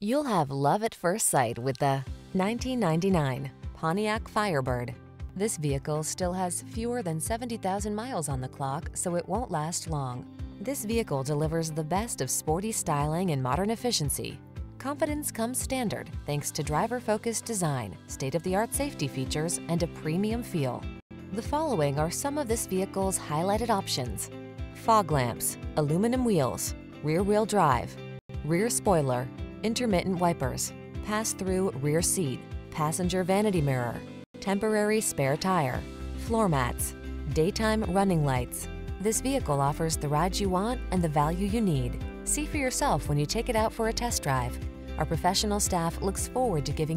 You'll have love at first sight with the 1999 Pontiac Firebird. This vehicle still has fewer than 70,000 miles on the clock, so it won't last long. This vehicle delivers the best of sporty styling and modern efficiency. Confidence comes standard thanks to driver-focused design, state-of-the-art safety features, and a premium feel. The following are some of this vehicle's highlighted options: fog lamps, aluminum wheels, rear-wheel drive, rear spoiler, intermittent wipers, pass-through rear seat, passenger vanity mirror, temporary spare tire, floor mats, daytime running lights. This vehicle offers the ride you want and the value you need. See for yourself when you take it out for a test drive. Our professional staff looks forward to giving you